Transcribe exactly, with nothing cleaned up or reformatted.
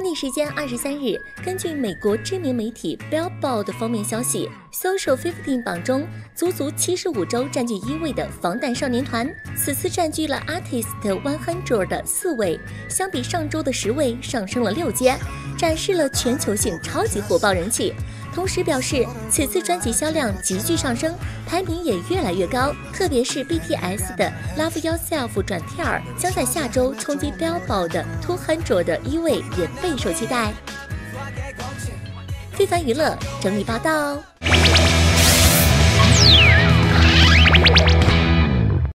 当地时间二十三日，根据美国知名媒体 Billboard 方面消息 ，Social 五十榜中足足七十五周占据一位的防弹少年团，此次占据了 Artist One Hundred 的四位，相比上周的十位上升了六阶，展示了全球性超级火爆人气。同时表示，此次专辑销量急剧上升，排名也越来越高。特别是 B T S 的《Love Yourself》转跳儿将在下周冲击 Billboard 的两百的一位，也备受期待。非凡娱乐整理报道。